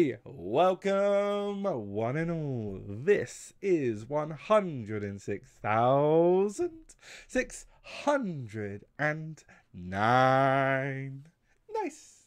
Hi, welcome one and all. This is 106,609. Nice.